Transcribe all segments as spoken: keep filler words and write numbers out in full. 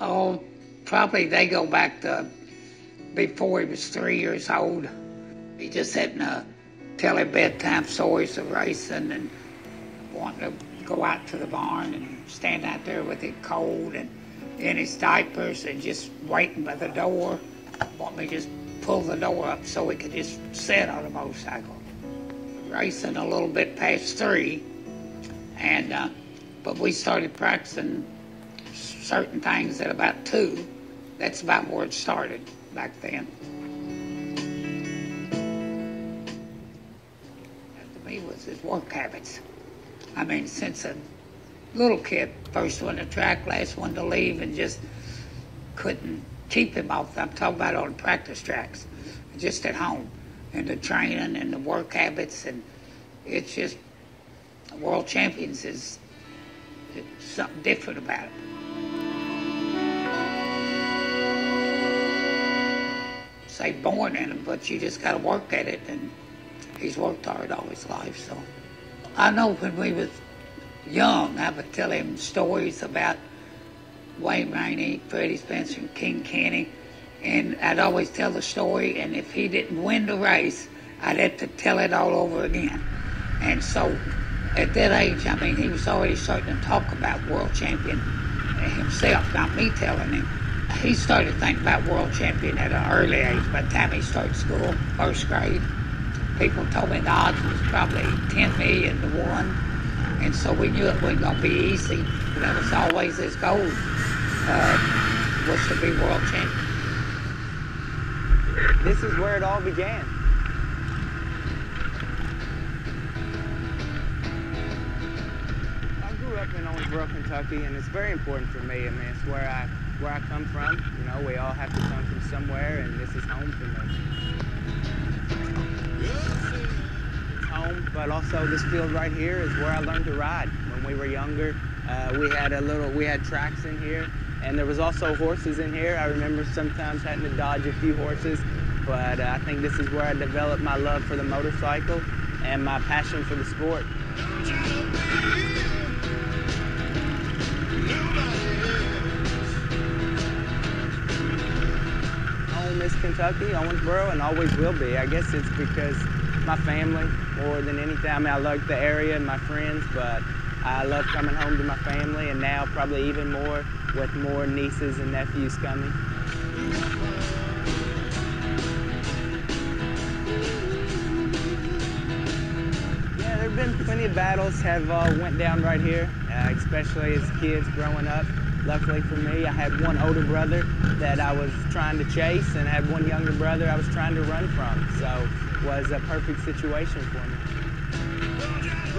Oh, probably they go back to before he was three years old. He just hadn't uh, tell him bedtime stories of racing and wanting to go out to the barn and stand out there with it cold and in his diapers and just waiting by the door. Wanting me to just pull the door up so he could just sit on a motorcycle. Racing a little bit past three, and uh, but we started practicing certain things at about two. That's about where it started back then. That to me was his work habits. I mean, since a little kid, first one to track, last one to leave, and just couldn't keep him off. I'm talking about on practice tracks, just at home, and the training and the work habits, and it's just world champions is it's something different about it. Say born in him, but you just got to work at it, and he's worked hard all his life. So I know when we was young, I would tell him stories about Wayne Rainey, Freddie Spencer, and King Kenny, and I'd always tell the story, and if he didn't win the race, I'd have to tell it all over again. And so at that age, I mean, he was already starting to talk about world champion himself, not me telling him. He started thinking about world champion at an early age. By the time he started school, first grade, people told me the odds was probably ten million to one. And so we knew it wasn't going to be easy. That was always his goal, uh, was to be world champion. This is where it all began. I grew up in Owensboro, Kentucky, and it's very important for me. I mean, it's where I, where I come from. You know, we all have to come from somewhere, and this is home for me. It's home, but also this field right here is where I learned to ride. When we were younger, uh, we had a little, we had tracks in here, and there was also horses in here. I remember sometimes having to dodge a few horses, but uh, I think this is where I developed my love for the motorcycle and my passion for the sport. Home is Kentucky, Owensboro, and always will be. I guess it's because my family more than anything. I mean, I love the area and my friends, but I love coming home to my family, and now probably even more with more nieces and nephews coming. Yeah, there have been plenty of battles have uh, went down right here, uh, especially as kids growing up. Luckily for me, I had one older brother that I was trying to chase, and I had one younger brother I was trying to run from. So it was a perfect situation for me.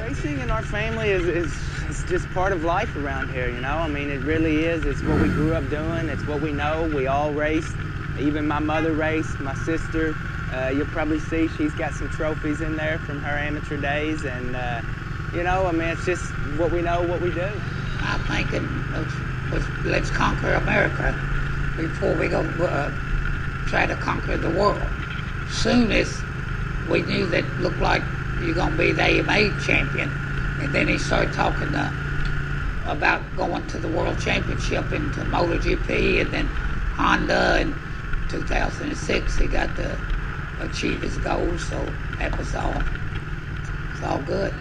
Racing in our family is, is, is just part of life around here, you know? I mean, it really is. It's what we grew up doing. It's what we know. We all raced. Even my mother raced, my sister. Uh, you'll probably see she's got some trophies in there from her amateur days. And, uh, you know, I mean, it's just what we know, what we do. I'm thinking, let's, let's conquer America before we go uh, try to conquer the world. Soon as we knew that looked like you're going to be the A M A champion. And then he started talking to, about going to the World Championship and to MotoGP and then Honda. In two thousand six, he got to achieve his goals, so that was all, it was all good.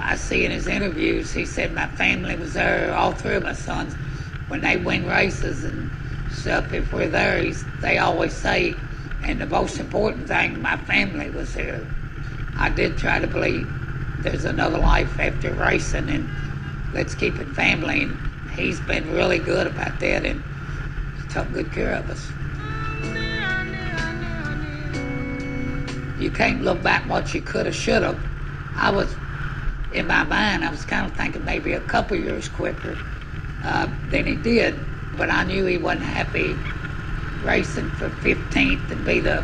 I see in his interviews, he said my family was there, all three of my sons, when they win races and stuff, if we're there, he's, they always say, and the most important thing, my family was here. I did try to believe there's another life after racing, and let's keep it family, and he's been really good about that, and he took good care of us. You can't look back what you could have, should have. I was, in my mind, I was kind of thinking maybe a couple years quicker uh, than he did, but I knew he wasn't happy racing for fifteenth and be the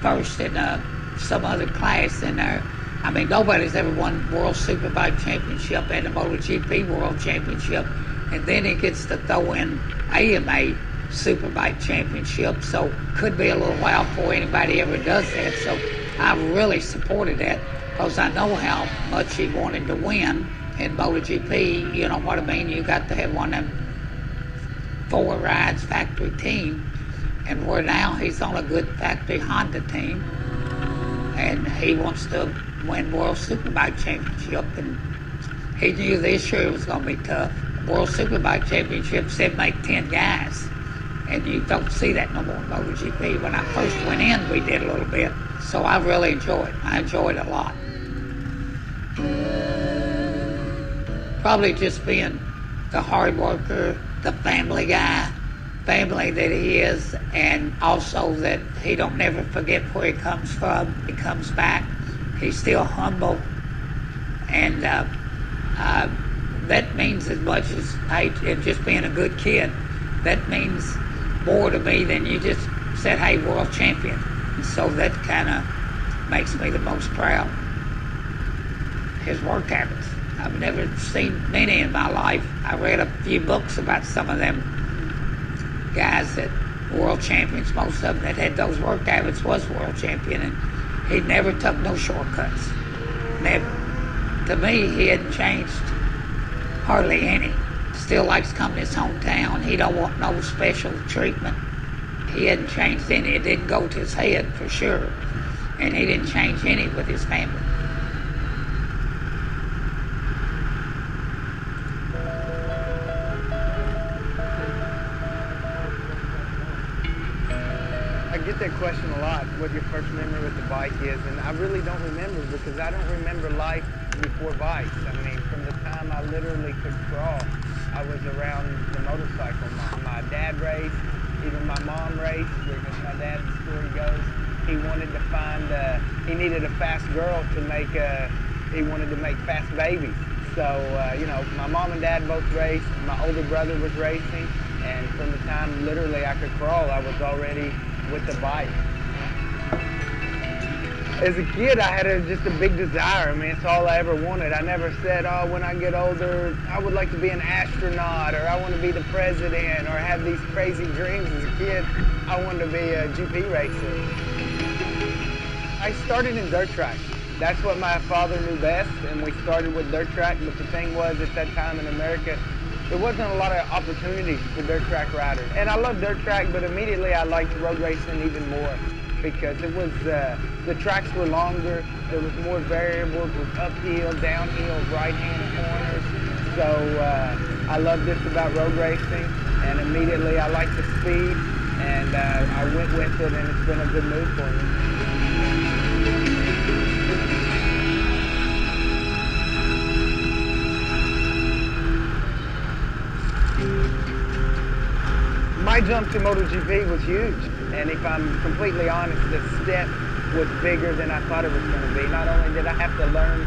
first in uh, some other class in there. I mean, nobody's ever won World Superbike Championship and the MotoGP World Championship, and then he gets to throw in A M A Superbike Championship, so could be a little while before anybody ever does that. So I really supported that because I know how much he wanted to win in MotoGP. You know what I mean? You got to have one of them four rides factory team, and where now he's on a good factory Honda team, and he wants to win World Superbike Championship, and he knew this year it was going to be tough. World Superbike Championship said make ten guys, and you don't see that no more in MotoGP. When I first went in, we did a little bit, so I really enjoyed it. I enjoyed it a lot. Probably just being the hard worker, the family guy, family that he is, and also that he don't never forget where he comes from. He comes back. He's still humble, and uh, uh, that means as much as I, just being a good kid. That means more to me than you just said, hey, world champion. And so that kind of makes me the most proud. His work habits. I've never seen many in my life. I read a few books about some of them guys that world champions, most of them that had those work habits was world champion, and he never took no shortcuts. Never. To me, he hadn't changed hardly any. Still likes to come to his hometown. He don't want no special treatment. He hadn't changed any. It didn't go to his head for sure. And he didn't change any with his family. I get that question a lot, what your first memory with the bike is, and I really don't remember because I don't remember life before bikes. I mean, from the time I literally could crawl, I was around the motorcycle. My, my dad raced, even my mom raced, because my dad's story goes, he wanted to find, uh, he needed a fast girl to make, uh, he wanted to make fast babies. So, uh, you know, my mom and dad both raced, my older brother was racing, and from the time literally I could crawl, I was already with the bike. As a kid, I had a, just a big desire. I mean, it's all I ever wanted. I never said, oh, when I get older, I would like to be an astronaut, or I want to be the president, or have these crazy dreams. As a kid, I wanted to be a G P racer. I started in dirt track. That's what my father knew best, and we started with dirt track. But the thing was, at that time in America, there wasn't a lot of opportunities for dirt track riders. And I loved dirt track, but immediately I liked road racing even more, because it was, uh, the tracks were longer, there was more variables, it was uphill, downhill, right-hand corners. So uh, I love this about road racing, and immediately I liked the speed, and uh, I went with it, and it's been a good move for me. My jump to MotoGP was huge, and if I'm completely honest, the step was bigger than I thought it was going to be. Not only did I have to learn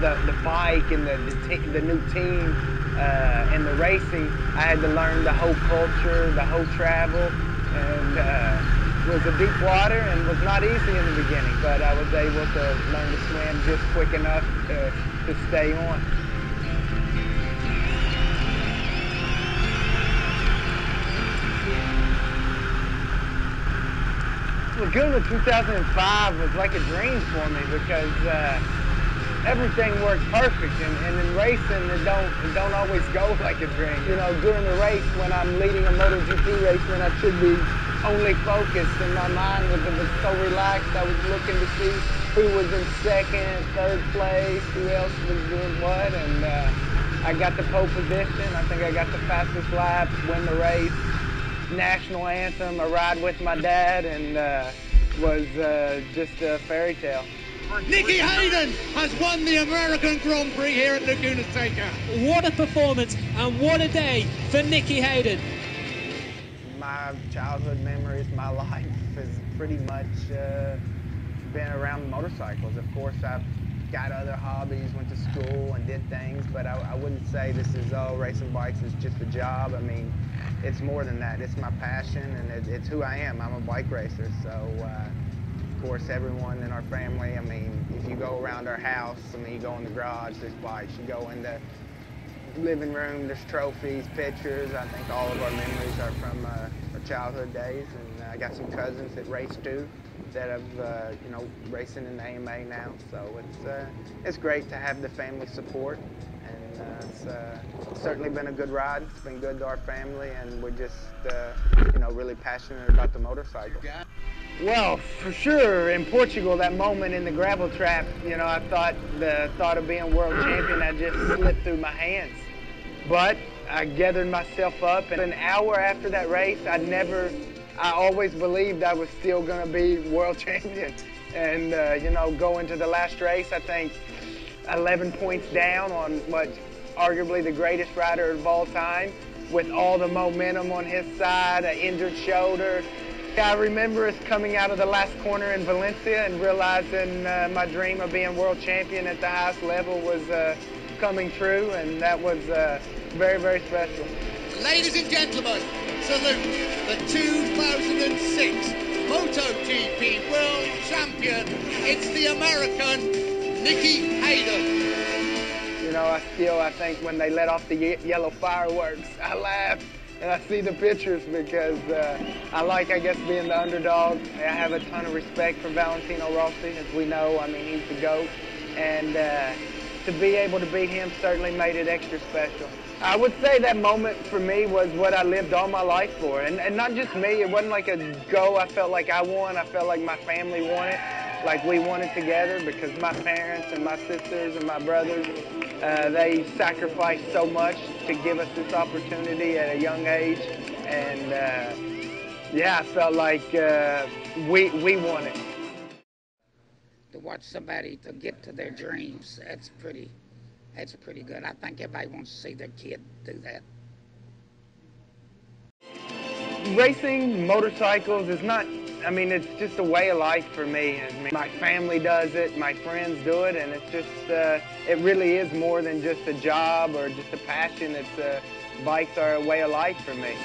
the, the bike and the, the, the new team uh, and the racing, I had to learn the whole culture, the whole travel, and uh, it was a deep water and was not easy in the beginning, but I was able to learn to swim just quick enough to, to stay on. Laguna two thousand five was like a dream for me because uh, everything worked perfect, and, and in racing it don't, it don't always go like a dream. You know, during the race when I'm leading a MotoGP race when I should be only focused, and my mind was, was so relaxed, I was looking to see who was in second, third place, who else was doing what, and uh, I got the pole position. I think I got the fastest lap, win the race. National anthem, a ride with my dad, and uh, was uh, just a fairy tale. Nicky Hayden has won the American Grand Prix here at Laguna Seca. What a performance and what a day for Nicky Hayden. My childhood memories, my life has pretty much uh, been around motorcycles. Of course, I've got other hobbies, went to school and did things, but I, I wouldn't say this is, oh, racing bikes is just a job. I mean, it's more than that. It's my passion, and it, it's who I am. I'm a bike racer, so uh, of course everyone in our family, I mean, if you go around our house, I mean, you go in the garage, there's bikes. You go in the living room, there's trophies, pictures. I think all of our memories are from uh, our childhood days, and uh, I got some cousins that race too, that have uh, you know, racing in the A M A now. So it's uh, it's great to have the family support, and uh, it's uh, certainly been a good ride. It's been good to our family, and we're just uh, you know, really passionate about the motorcycle. Well, for sure, in Portugal, that moment in the gravel trap, you know, I thought the thought of being world champion, I just slipped through my hands. But I gathered myself up, and an hour after that race, I never, I always believed I was still going to be world champion. And, uh, you know, going to the last race, I think eleven points down on what arguably the greatest rider of all time, with all the momentum on his side, an injured shoulder. I remember us coming out of the last corner in Valencia and realizing uh, my dream of being world champion at the highest level was uh, coming true, and that was uh, very, very special. Ladies and gentlemen, salute the two thousand six MotoGP World Champion. It's the American Nicky Hayden. You know, I still, I think when they let off the ye yellow fireworks, I laughed. And I see the pictures because uh, I like, I guess, being the underdog. I have a ton of respect for Valentino Rossi, as we know. I mean, he's the GOAT. And uh, to be able to beat him certainly made it extra special. I would say that moment for me was what I lived all my life for. And, and not just me. It wasn't like a goal I felt like I won. I felt like my family won it, like we won it together, because my parents and my sisters and my brothers, uh, they sacrificed so much to give us this opportunity at a young age. And uh, yeah, I felt like uh, we, we won it. To watch somebody to get to their dreams, that's pretty, that's pretty good. I think everybody wants to see their kid do that. Racing motorcycles is not, I mean, it's just a way of life for me. I mean, my family does it, my friends do it, and it's just, uh, it really is more than just a job or just a passion. It's, uh, bikes are a way of life for me.